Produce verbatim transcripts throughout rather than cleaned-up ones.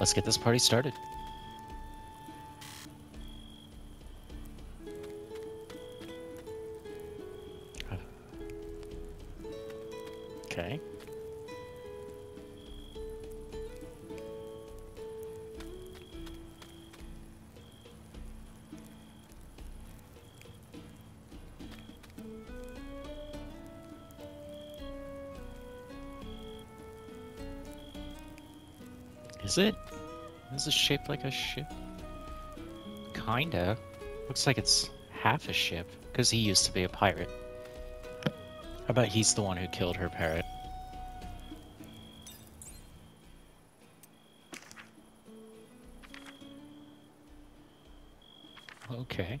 Let's get this party started. Okay. Is it? Is it shaped like a ship? Kinda. Looks like it's half a ship, because he used to be a pirate. I bet he's the one who killed her parrot. Okay. Okay.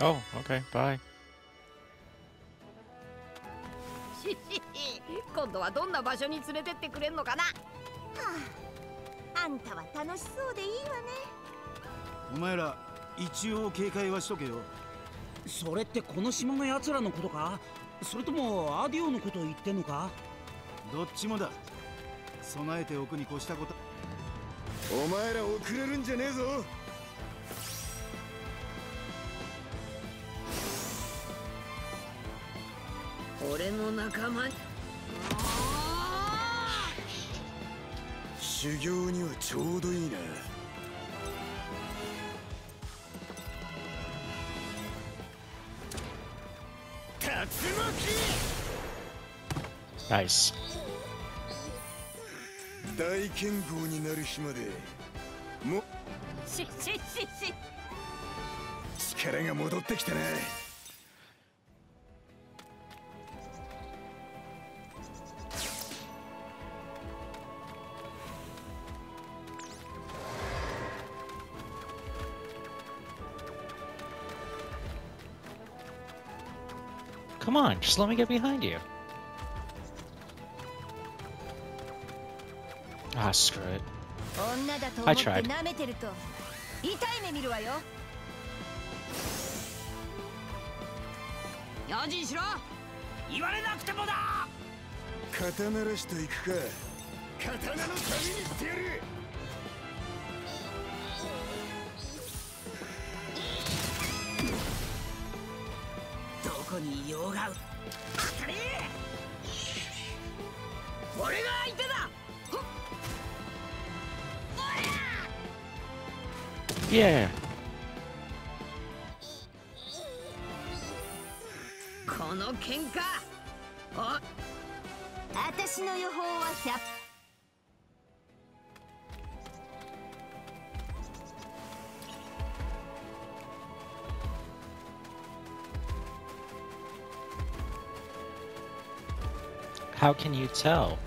Oh, okay, bye. 今度はどんな場所に連れてってくれんのかな。はあ、あんたは楽しそうでいいわね。お前ら一応警戒はしとけよ。それってこの島のやつらのことか、それともアディオのことを言ってんのか。どっちもだ。備えておくに越したこと。お前ら遅れるんじゃねえぞ。 俺の仲間修行にはちょうどいいな。竜巻ナイス。大剣豪になる日までもししし力が戻ってきたな。 Come on, just let me get behind you. Ah, screw it. I tried. Yeah. How can you tell?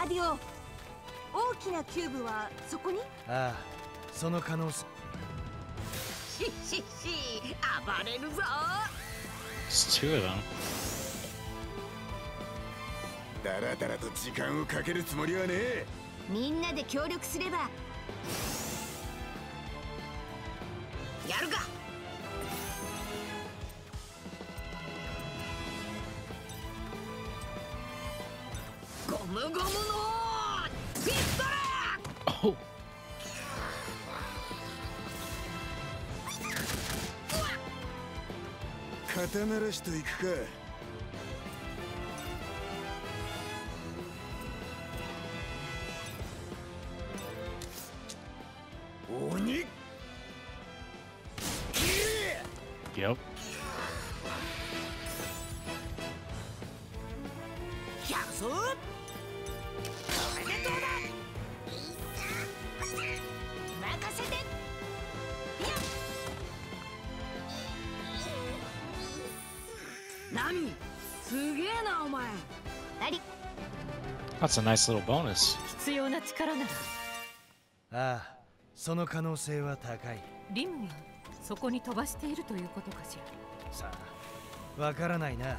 Adio, the big cube is there? Ah, that's the possibility. Shh, shh, shh, I'll get you. It's two of them. だらだらと時間をかけるつもりはねえ。みんなで協力すれば。やるか。ゴムゴムのピストル。Oh. 肩慣らしといくか。 Yep. That's a nice little bonus. 必要な力なら。ああ、その可能性は高い。リムは そこに飛ばしているということかしら。さあ、わからないな。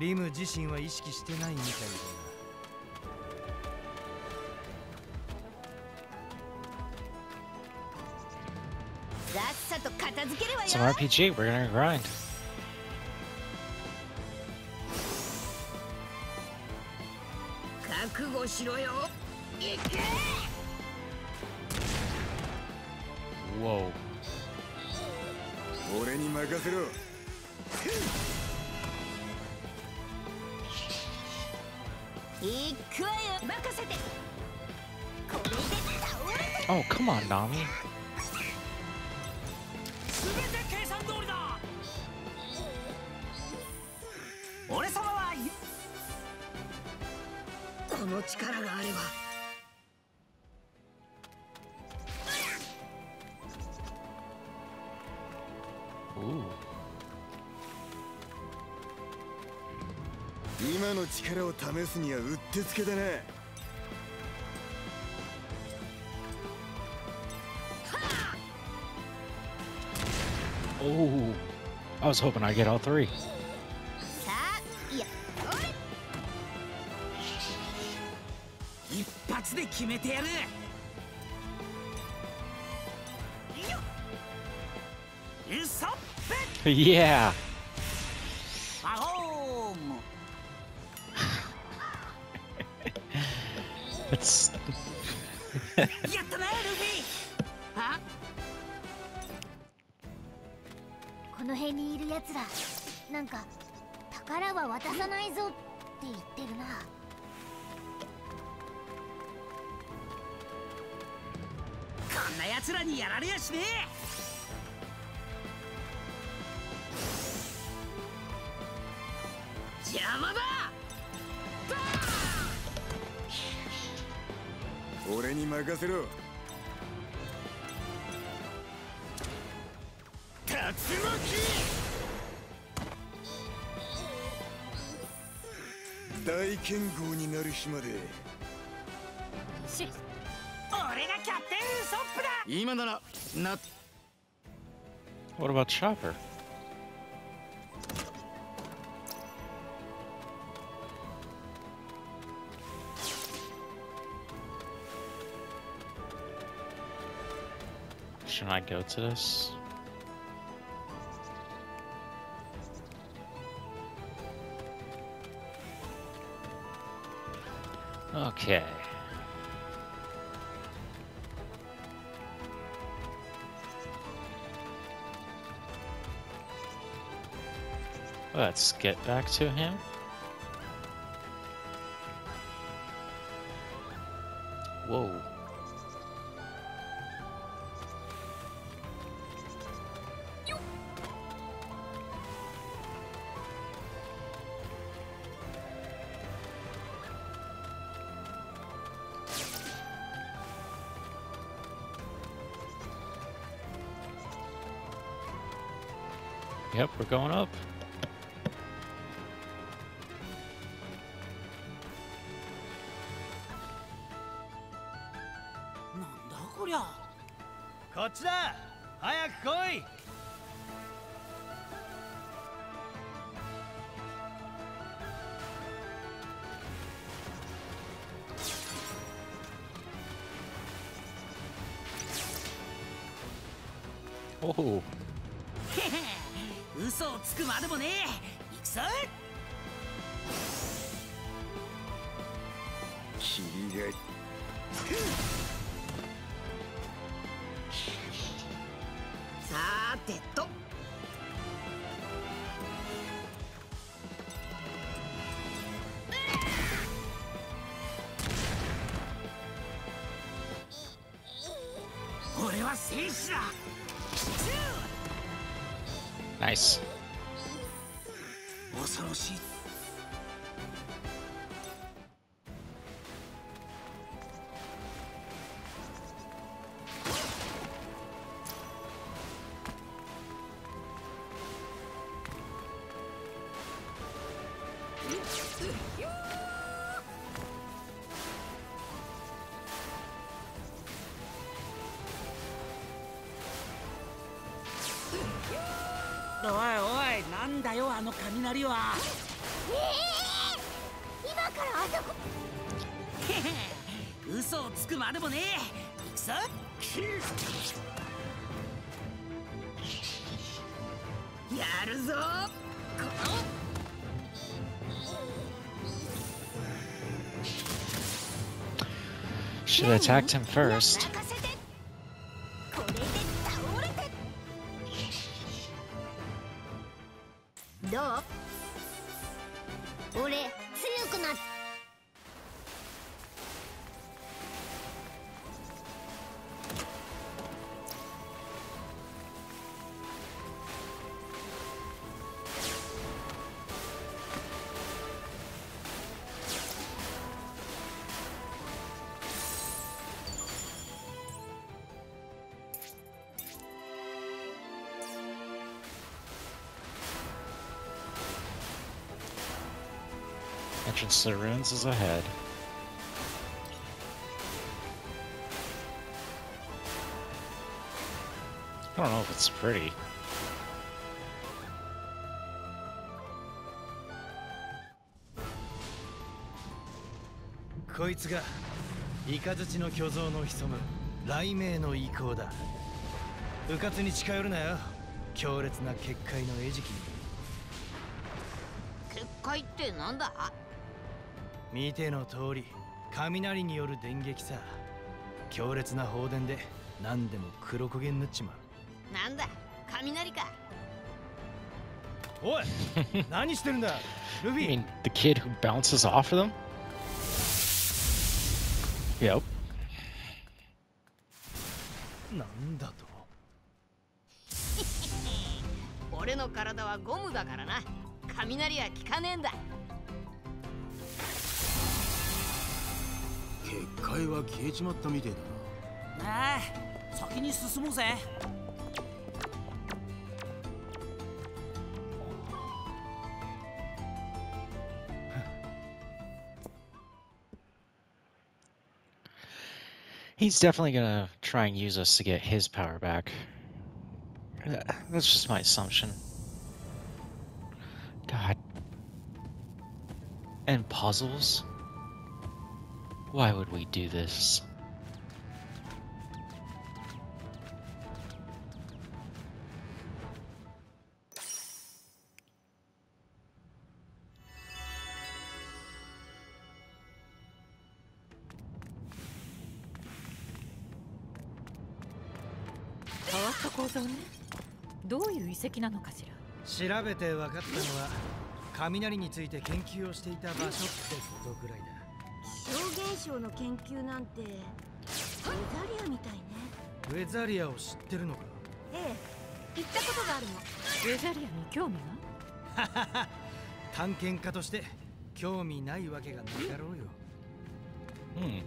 リム自身は意識してないみたいだな。さっさと片付けるわよ。Some アールピージー we're gonna grind. 覚悟しろよ。いけ。Whoa. 俺に任せろ。行くわよ。任せて。これで倒れて。Oh, come on, Nami. すべて計算通りだ。俺様はこの力があれば。 今の力を試すにはうってつけだな。Oh, I was hoping I'd get all three. 一発で決めてやる。 Yeah. That's What about Chopper? Should I go to this? Okay. Let's get back to him. Whoa. Yep, we're going up. おう嘘をつくまでもねえ。行くぞ。君がさーてと俺は戦士だ。ナイス。恐ろしい。おいおい、なんだよあの雷は。ええー、今からあそこ。嘘をつくまでもねえ。行くぞ。やるぞ。この。Should have attacked him first.Entrance to the ruins is ahead. I don't know if it's pretty. This is the Ikazuchi no Kyozo no Hisomu, Raimei no Ikou da. Ukatsu ni chikayoru na yo. Kyouretsu na kekkai no ejiki ni. Kekkaiってなんだ?見ての通り、雷による電撃さ。強烈な放電で何でも黒焦げになっちまう。なんだ、雷か。おい、何してるんだ、ルフィ。I mean, the kid who bounces off of them? Yep. なんだと。俺の体はゴムだからな。雷は効かねえんだ。結界は消えちまったみてえだな。ねえ、先に進もうぜ。He's definitely gonna try and use us to get his power back. That's just my assumption. God. And puzzles?Why would we do this? What?現象の研究なんてウェザリアみたいね。ウェザリアを知ってるのか。ええ、行ったことがあるの。ウェザリアに興味が。ははは、探検家として興味ないわけがないだろうよ。うん。うん。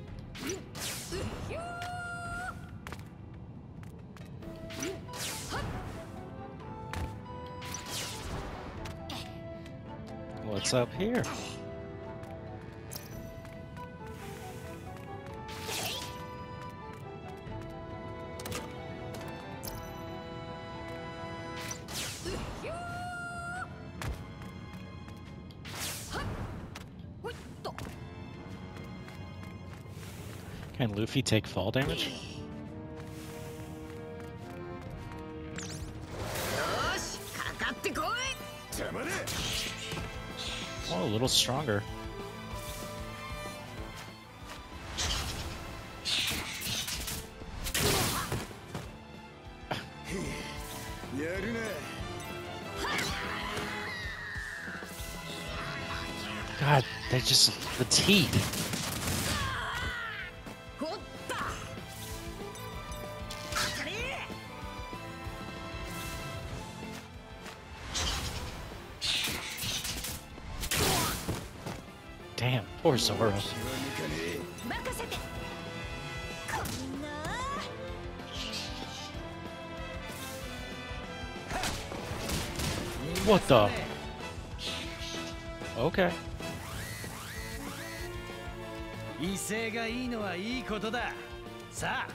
What's up here?Can Luffy take fall damage? Oh, a little stronger. God, they're just fatigued. Damn, poor Zoro. What the? Okay. 威勢がいいのはいいことだ。さあ、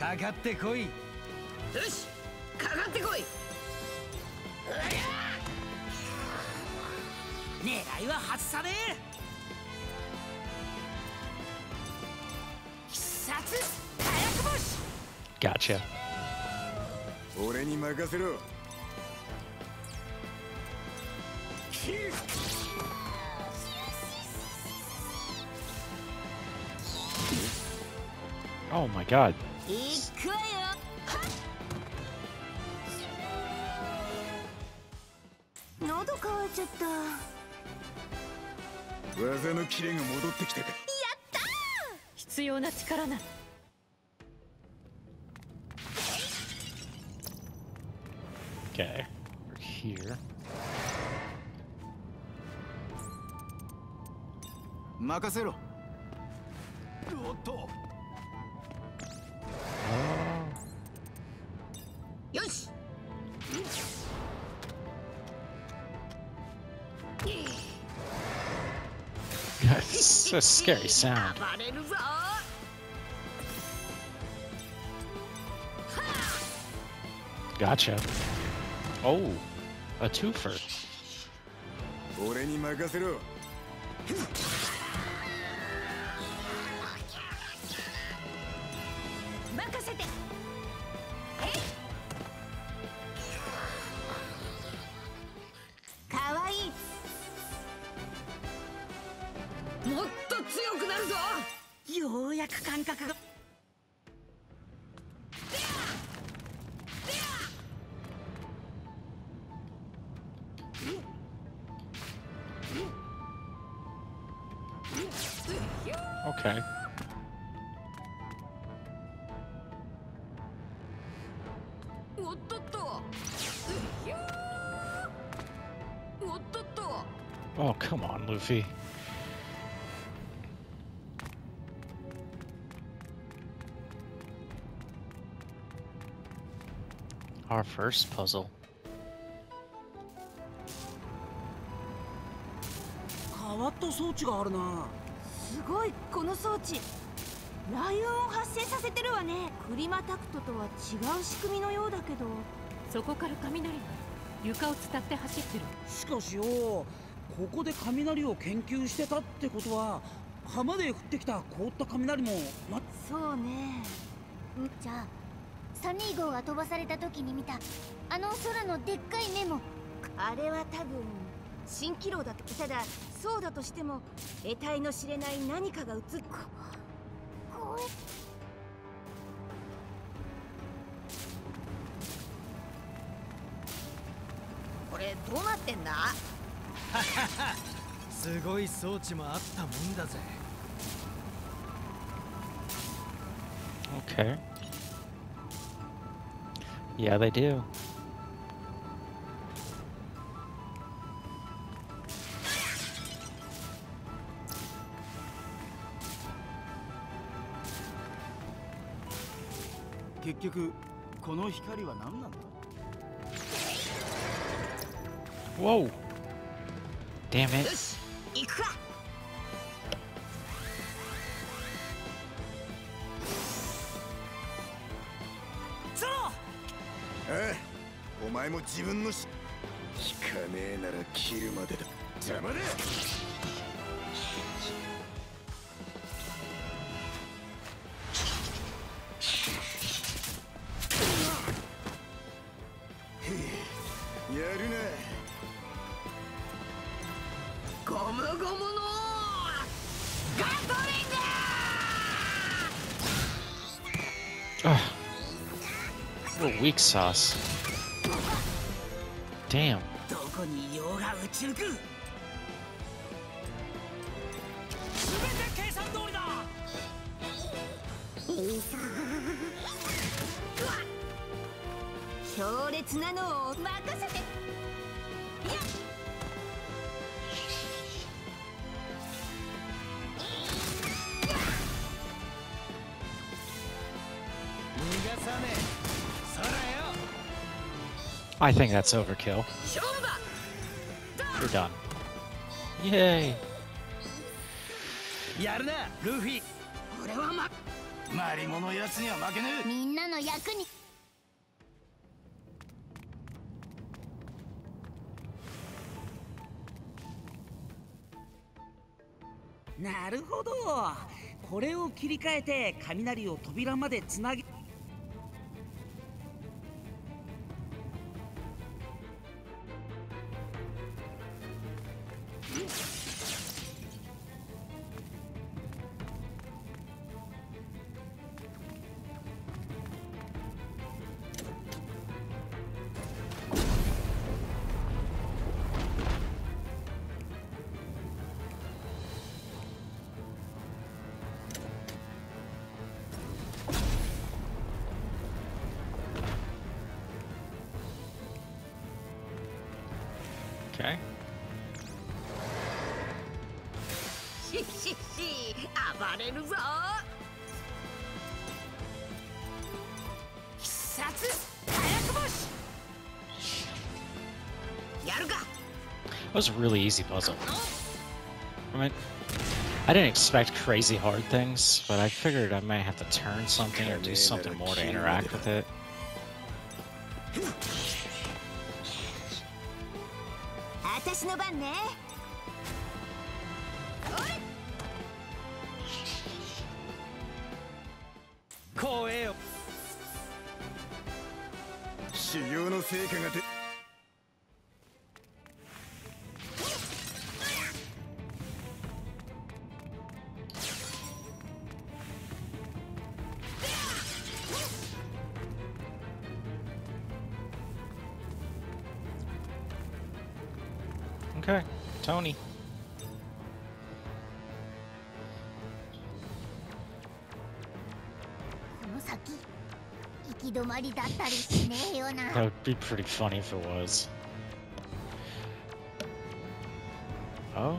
かかってこい。よし、かかってこい。狙いは外さねえ。必殺火薬星。Gotcha。俺に任せろ。Oh my god. Okay, we're here. Makasero. It's a scary sound. Gotcha. Oh, a twofer. Okay. Oh, come on, Luffy. Our first puzzle. Okay. Yeah, they do. Whoa! Damn it! little weak sauce. Damn. I think that's overkill. We're done. Yay! Okay. That was a really easy puzzle. I mean, I didn't expect crazy hard things, but I figured I may have to turn something or do something more to interact with it. Okay, Tony. That would be pretty funny if it was. Oh?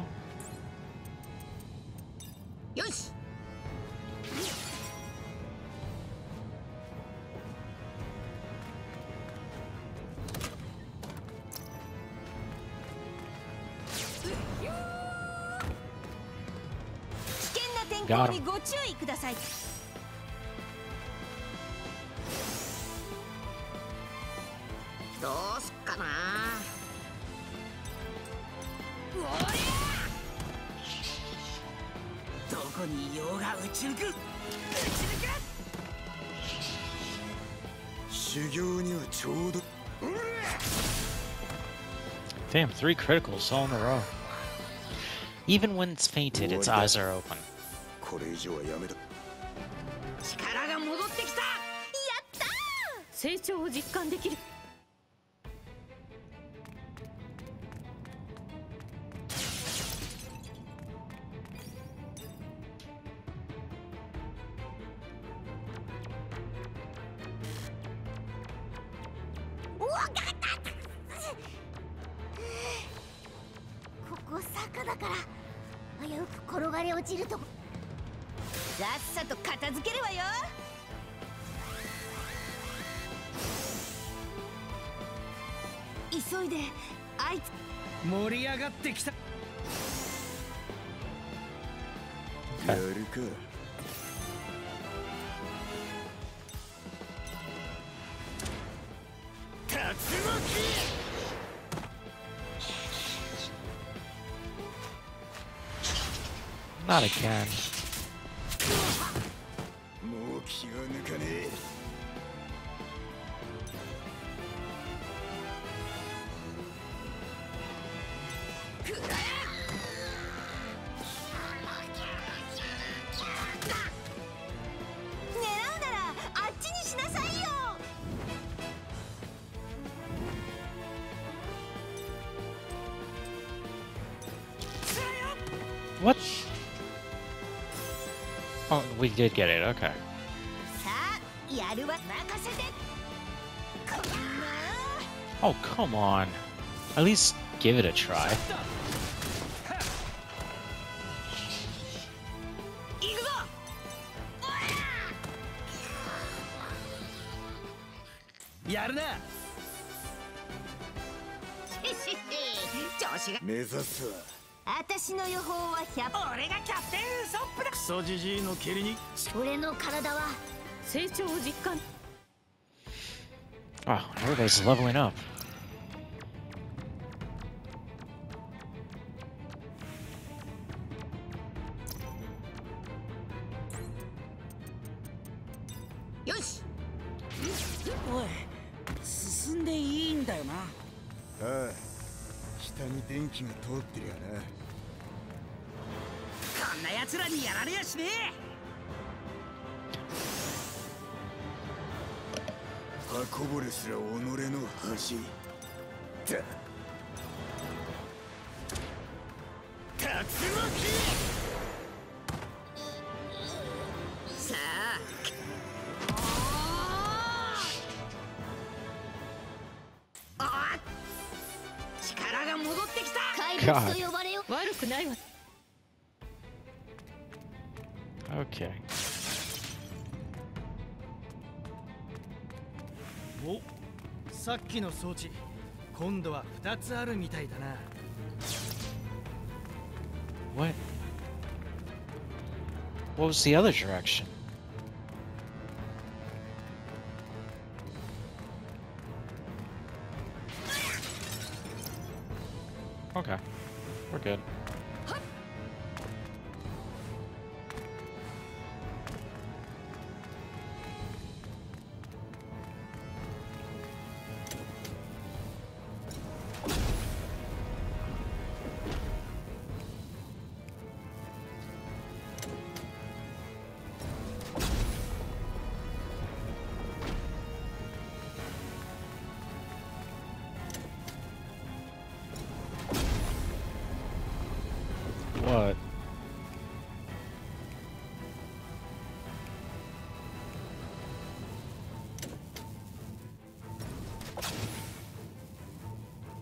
Got him. Damn, three criticals all in a row. Even when it's fainted, its eyes are open. これ以上はやめだ。力が戻ってきた。やったー。成長を実感できる。おお、ガタッ。ここ坂だから危うく転がり落ちると。 さっさと片付けるわよ。急いで、あいつ盛り上がってきた。やるか。竜巻。 Not again. 気を抜かねえ。狙うならあっちにしなさいよ。What? Oh, we did get it. Okay. Oh, come on. At least give it a try. Wow, everybody's leveling up. God. Okay. Oh, さっきの装置、今度は二つあるみたいだな。What? What was the other direction? Okay. We're good.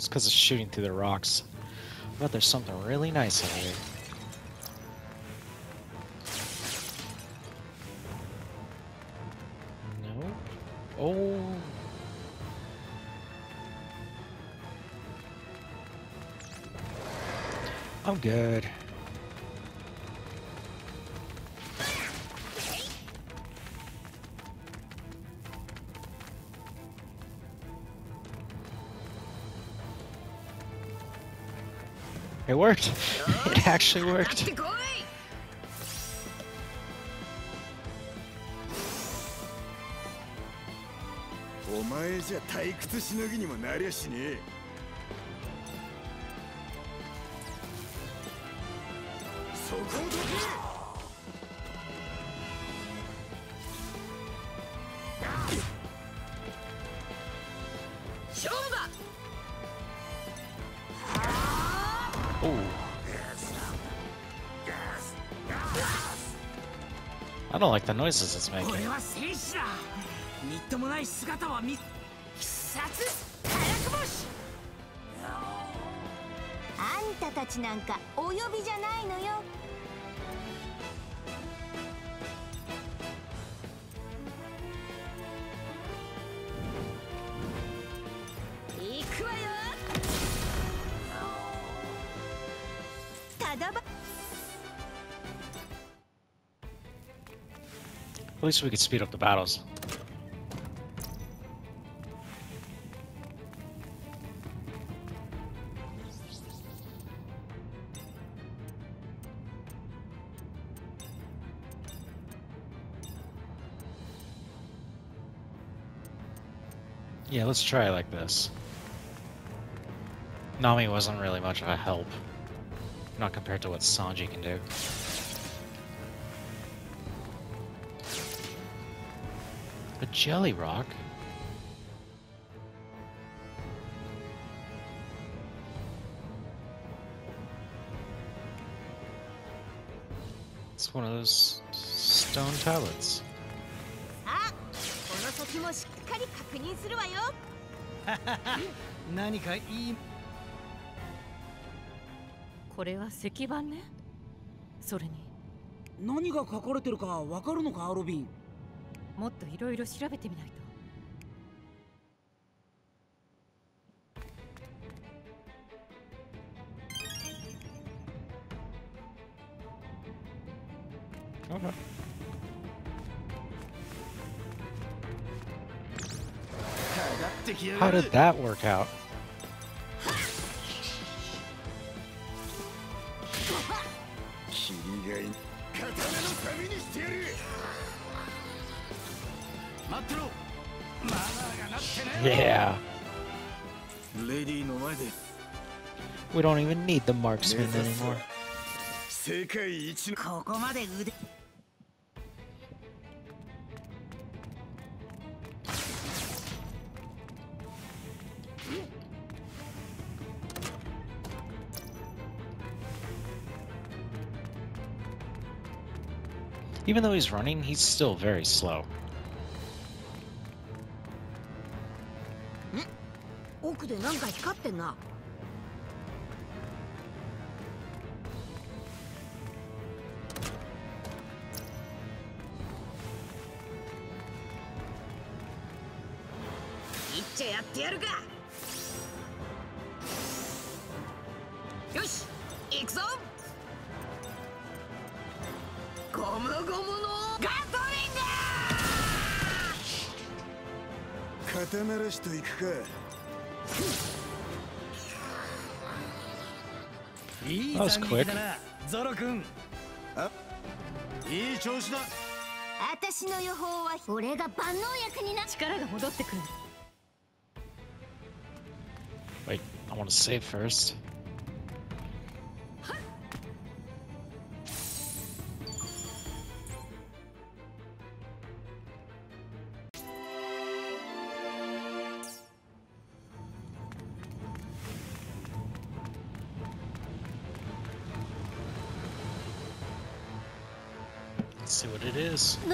Because it's shooting through the rocks. But there's something really nice in here. No? Oh. I'm good. It worked. It actually worked. I don't like the noises it's making. At least we could speed up the battles. Yeah, let's try it like this. Nami wasn't really much of a help. Not compared to what Sanji can do. A jelly rock? one of those stone tablets. Ah, this time I'll check it out. これは石板ね。それに何が書かれてるかわかるのか、アロビン。もっといろいろ調べてみないと。How did that work out? Yeah. We don't even need the marksman anymore. Even though he's running, he's still very slow. That was quick. Wait, I want to save first. See what it is. Take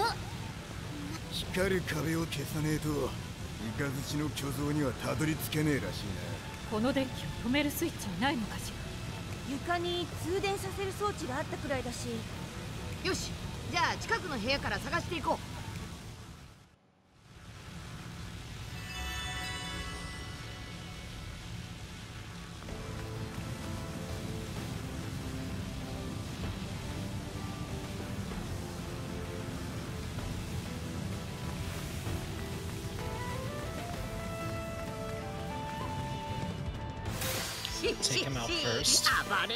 him out first. What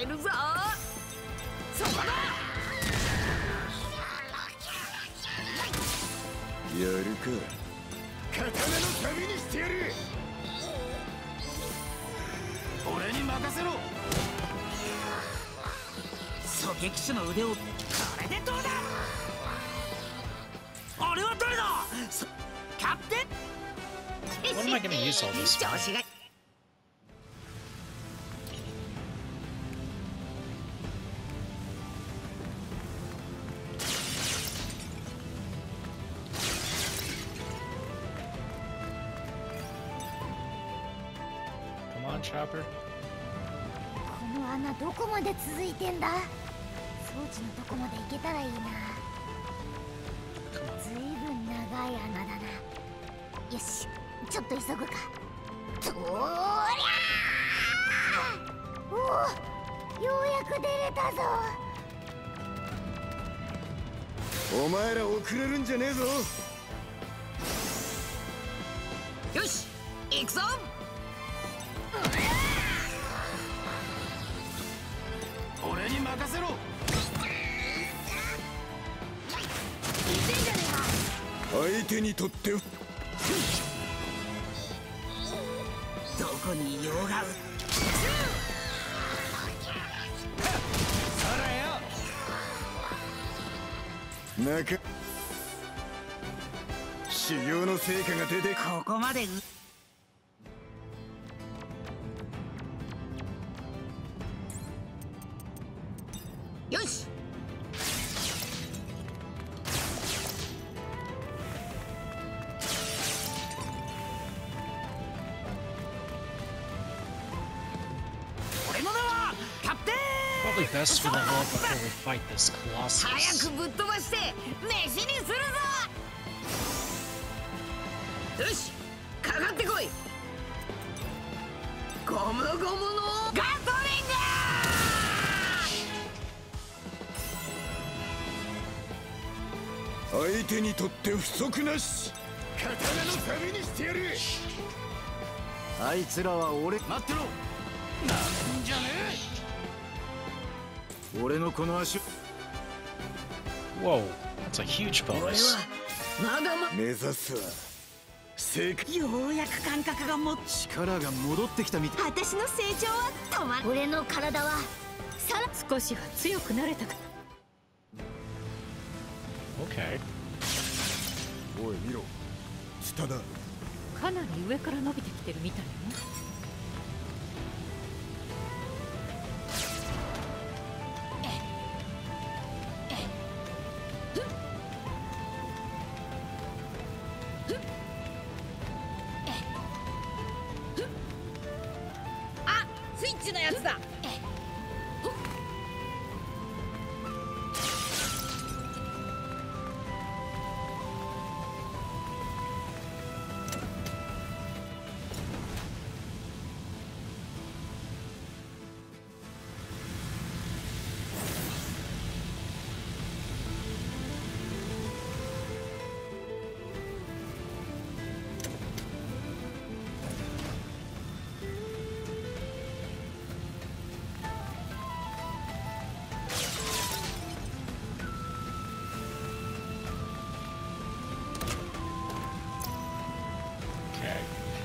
am I going to use all this for? Chopper. Come on, 俺に任せろ。相手にとってどこに用がある。それよ。なんか修行の成果が出てここまで。 Yes. probably best for the hall before we fight this colossus. Whoa, that's a huge bonus. Okay. おい見ろ。下だ。かなり上から伸びてきてるみたいね。あ、スイッチのやつだ。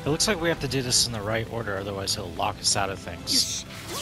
It looks like we have to do this in the right order, otherwise he'll lock us out of things. What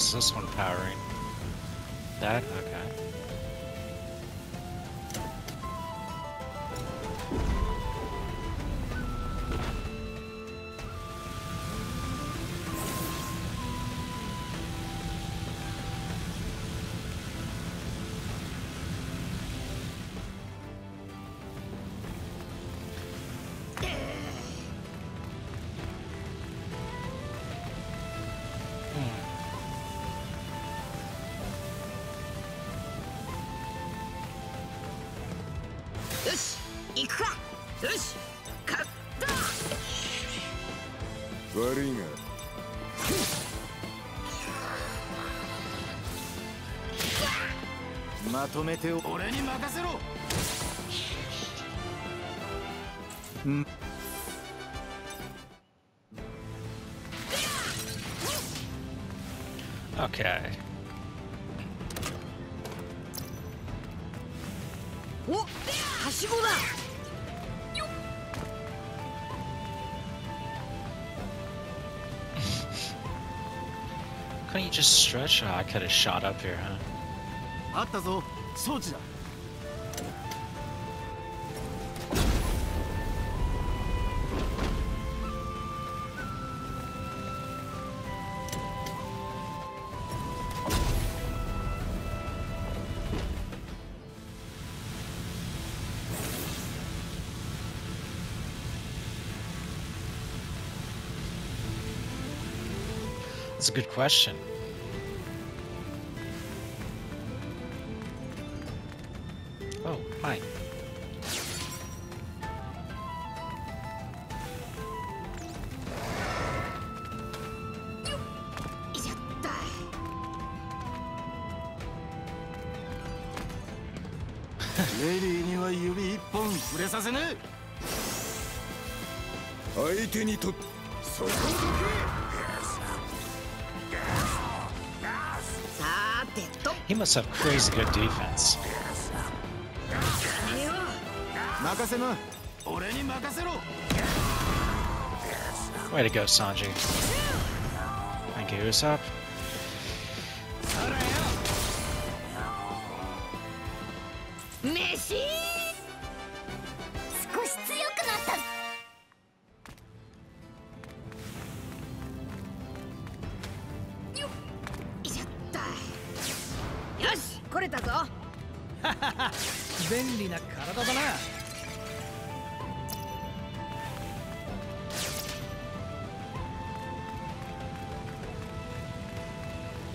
is this one powering? That? Okay. Mm. Okay. Oh, Hashigo-da! Couldn't you just stretch? Oh, I could have shot up here, huh? Ah, that's all. Soji. That's a good question. Oh, hi. Lady, you are Yubi Pong, Resasene. I didn't took so. この飯。少し強くなった。よっ、いしょっと。よし、来れたぞ。便利な体だな。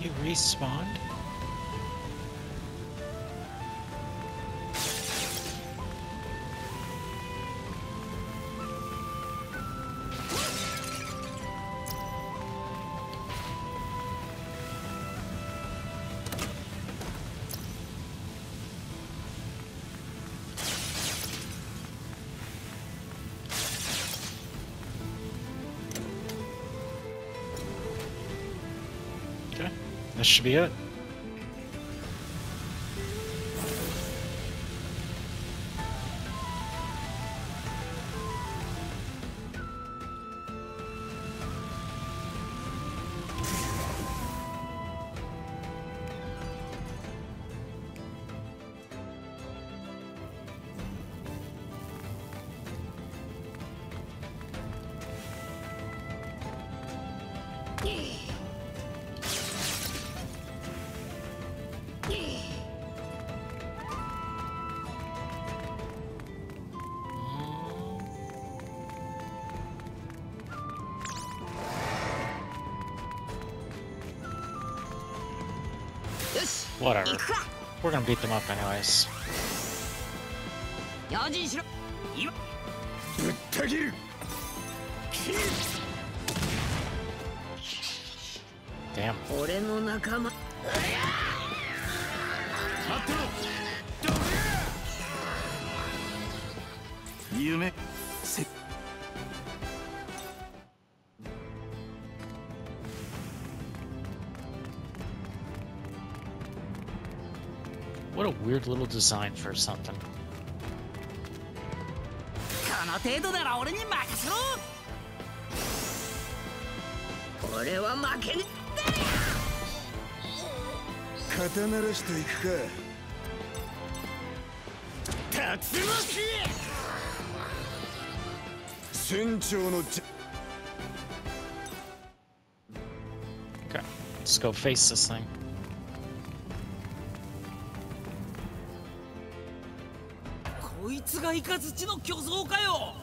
You respawned?That should be it. Whatever. We're gonna beat them up anyways. Damn. What a weird little design for something. Okay, let's go face this thing.イカズチの巨像かよ。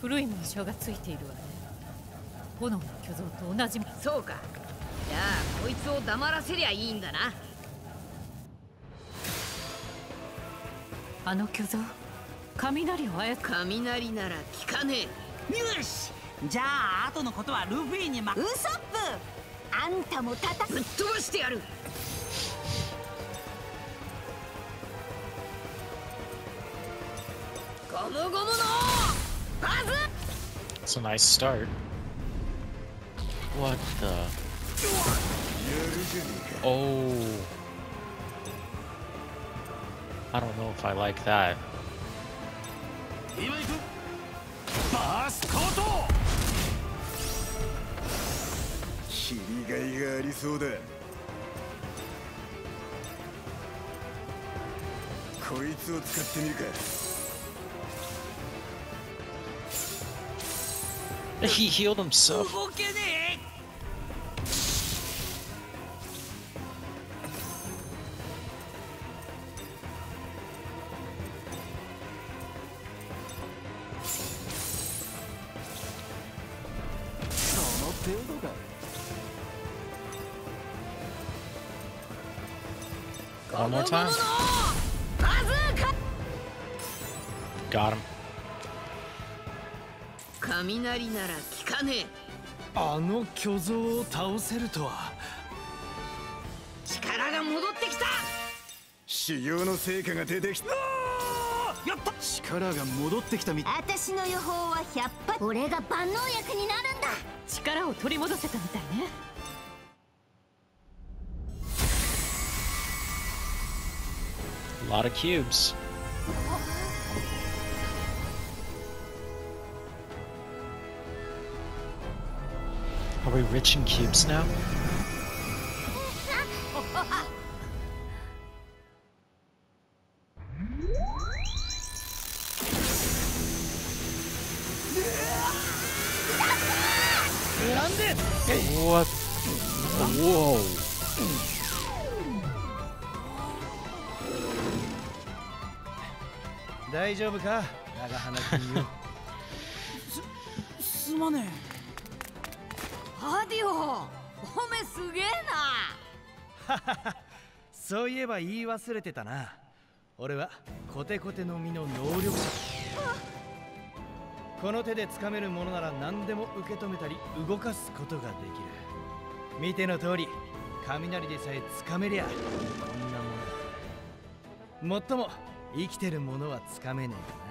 古い紋章がついているわね。炎の巨像と同じ。そうか。じゃあこいつを黙らせりゃいいんだな。あの巨像、雷をあや。雷なら聞かねえ。よし。じゃあ後のことはルフィにま。ウソップ、あんたもたたぶっ飛ばしてやる。That's a nice start. What the? Oh. I don't know if I like that. He healed himself. One more time. Got him.雷なら聞かねえ。あの巨像を倒せるとは。力が戻ってきた。修行の成果が出てきた。やった。力が戻ってきたみたい。私の予報は百発。俺が万能薬になるんだ。力を取り戻せたみたいね。A lot of cubes.Are we rich in cubes now? What? Whoa. Daijoubuka? Nagahana Kiyo. Sumane. Adio. Ome suge na. そういえば言い忘れてたな。俺はコテコテの実の能力者。この手でつかめるものなら何でも受け止めたり動かすことができる。見ての通り、雷でさえつかめりゃこんなもの。もっとも生きてるものはつかめねえかな。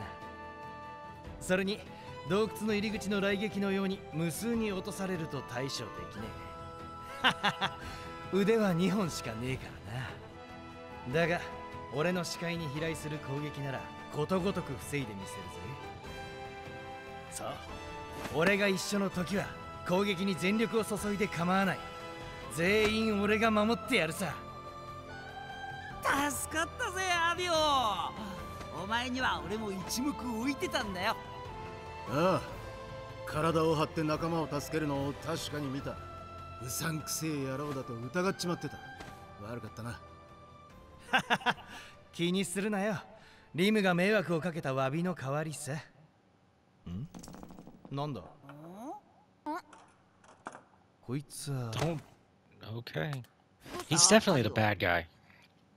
それに洞窟の入り口の雷撃のように無数に落とされると対処できねえ。ははは、腕はにほんしかねえからな。だが俺の視界に飛来する攻撃ならことごとく防いでみせるぜ。そう、俺が一緒の時は攻撃に全力を注いで構わない。全員俺が守ってやるさ。助かったぜアビオ。お前には俺も一目置いてたんだよ。ああ、体を張って仲間を助けるのを確かに見た。うさんくせえ野郎だと疑っちまってた。悪かったな。気にするなよ。リムが迷惑をかけた詫びの代わりさ。ん？なんだ？ん？こいつは。Don't. Okay. He's definitely the bad guy.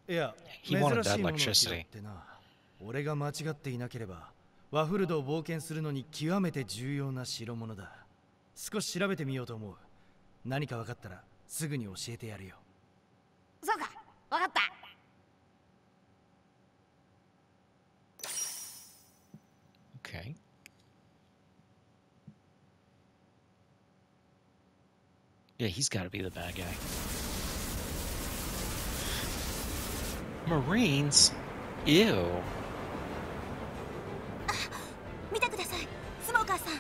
Yeah. He wanted that electricity. 俺が間違っていなければ、ワフルドを冒険するのに極めて重要な代物だ。少し調べてみようと思う。何か分かったらすぐに教えてやるよ。そうか、分かった。Okay. Yeah, he's got to be the bad guy. Marines? Ew. 見てください、スモーカーさん。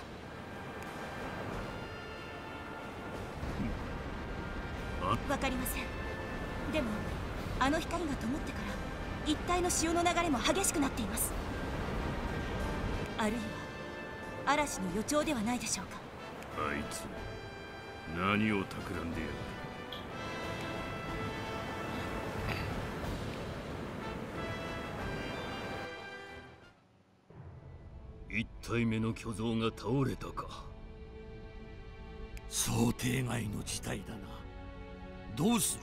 わかりません。でもあの光が灯ってから一帯の潮の流れも激しくなっています。あるいは嵐の予兆ではないでしょうか。あいつ何を企んでやる。一体目の巨像が倒れたか。想定外の事態だな。どうする？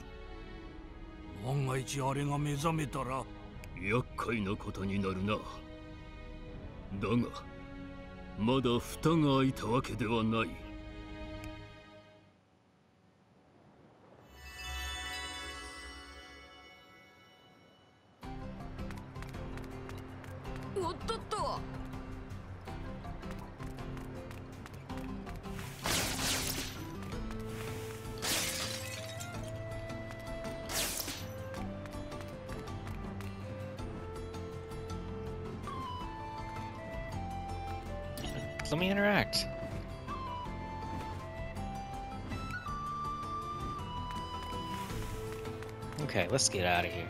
万が一あれが目覚めたら厄介なことになるな。だがまだ蓋が開いたわけではない。おっとっと。Let me interact. Okay, let's get out of here.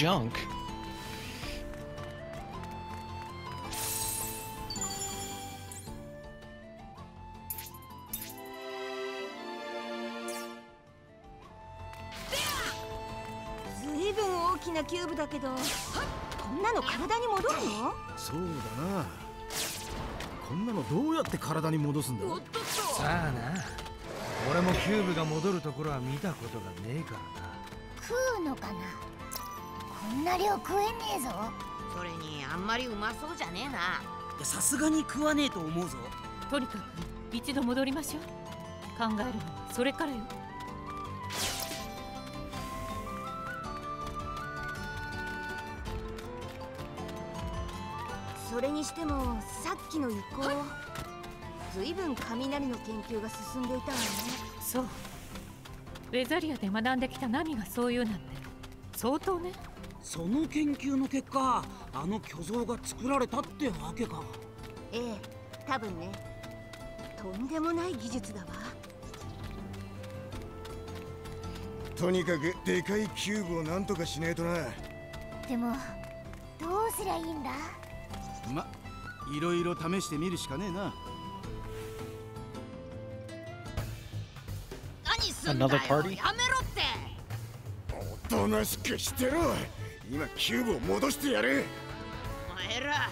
Junk. So こんな量食えねえぞ。それにあんまりうまそうじゃねえな。さすがに食わねえと思うぞ。とにかく一度戻りましょう。考えるのそれからよ。それにしてもさっきの遺構、ずいぶん雷の研究が進んでいたわね。そう、ウェザリアで学んできたナミがそういうなんて相当ね。その研究の結果、あの巨像が作られたってわけか。ええ、多分ね。とんでもない技術だわ。とにかくでかいキューブをなんとかしねえとな。でもどうすりゃいいんだ。ま、いろいろ試してみるしかねえな。何すんだよ。やめろって。おとなしくしてろ。今キューブを戻してやる。お前ら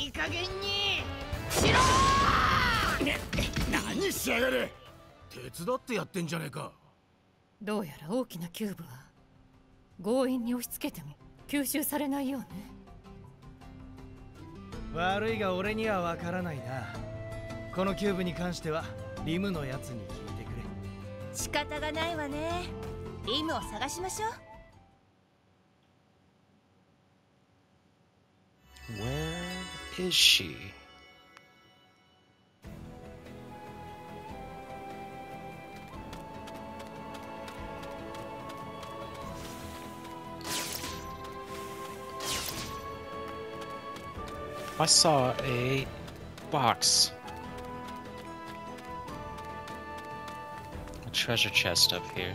いい加減にしろー。何しやがる。手伝ってやってんじゃねえか。どうやら大きなキューブは強引に押し付けても吸収されないようね。悪いが俺にはわからないな。このキューブに関してはリムのやつに聞いてくれ。仕方がないわね。リムを探しましょう。Where is she? I saw a box, a treasure chest up here.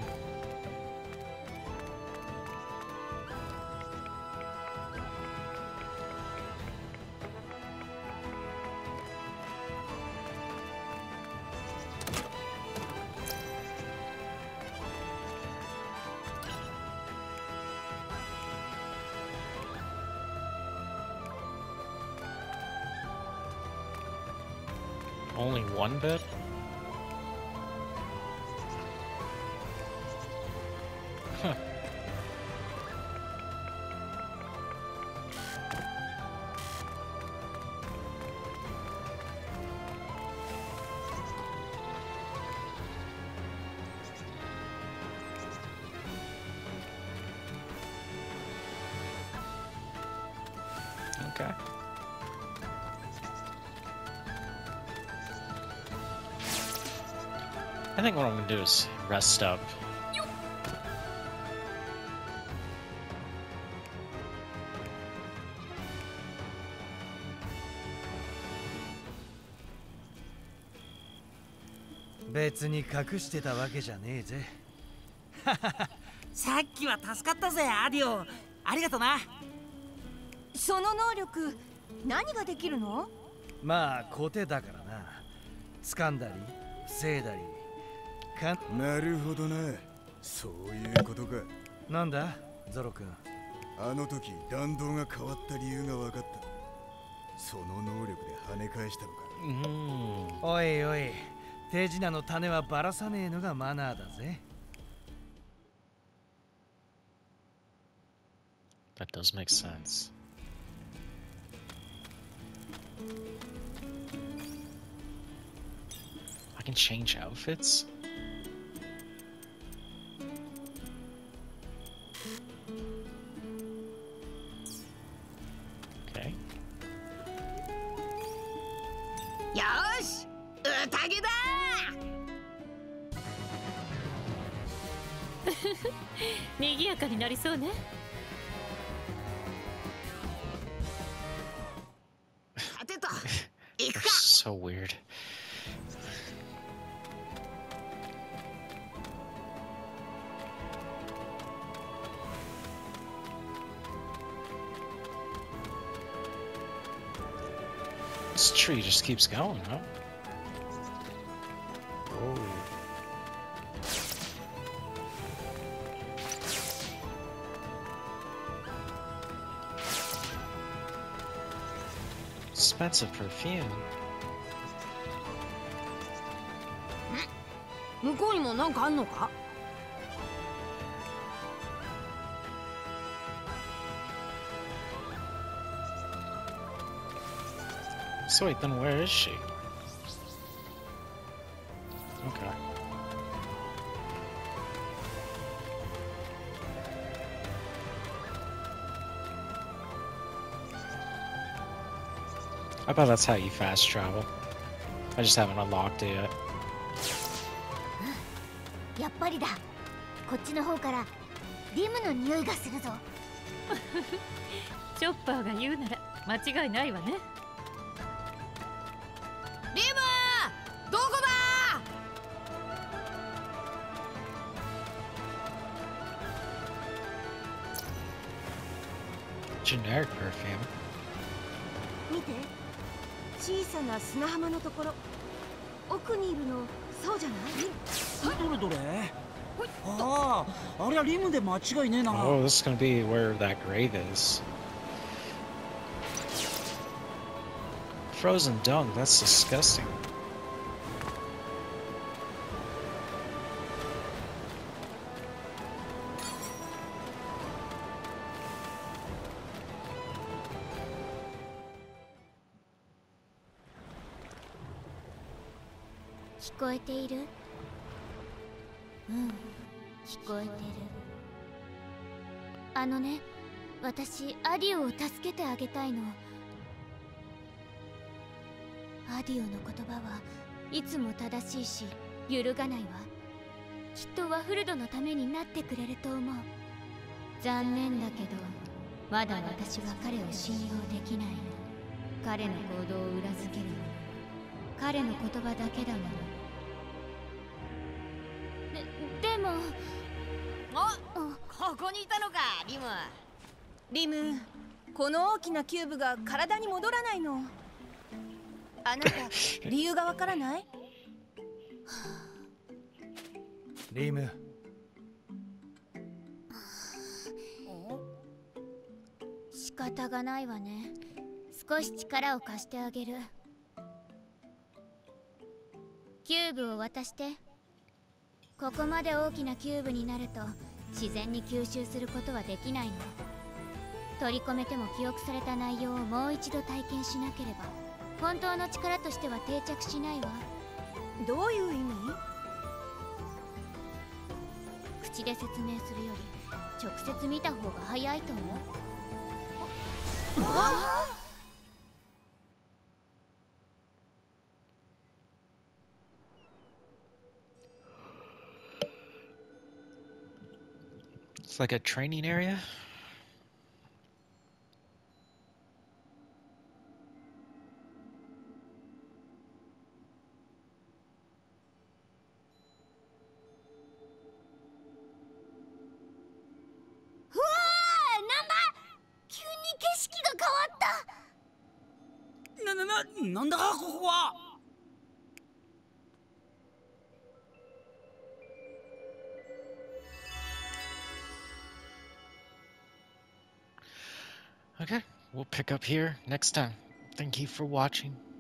Only one bed? Huh. Okay.I think what I'm gonna do is rest up.別に隠してたわけじゃねえぜ。さっきは助かったぜ、アディオ。ありがとな。その能力、何ができるの？まあ、小手だからな。掴んだり、防いだり。なるほどな、そういうことか。なんだゾロ君、あの時弾道が変わった理由が分かった。その能力で跳ね返したのか。おいおい、手品の種はばらさねえのがマナーだぜ。That does make sense. I can change outfits?賑やかになりそうね。さてと、行くか。So weird. This tree just keeps going, huh?Expensive perfume. 向こうにもなんかあんのか？So wait, then where is she? Okay.I bet that's how you fast travel. I just haven't unlocked it yet. やっぱりだ。こっちの方からリムの匂いがするぞ。チョッパーが言うなら間違いないわね。リムー、どこだー。Generic perfume。見て、小さな砂浜のところ、奥にいるの、そうじゃない？どれどれ。ああ、あれはリムで間違いねえな。Oh, this is gonna be where that grave is.Frozen dung, that's disgusting. Can you hear it? Yes, I can hear it. I want to help Adio.アディオの言葉はいつも正しいし揺るがないわ。きっとワフルドのためになってくれると思う。残念だけどまだ私は彼を信用できない。彼の行動を裏付けるの彼の言葉だけだもの。で、でもお、ここにいたのか、リム。リム、この大きなキューブが体に戻らないの。あなた、理由がわからない？リム。仕方がないわね。少し力を貸してあげる。キューブを渡して。ここまで大きなキューブになると自然に吸収することはできないの。取り込めても記憶された内容をもう一度体験しなければ。本当の力としては定着しないわ。どういう意味？口で説明するより直接見た方が早いと思う。ああIt's like a training area?なんだかここは。Okay, we'll pick up here next time. Thank you for watching.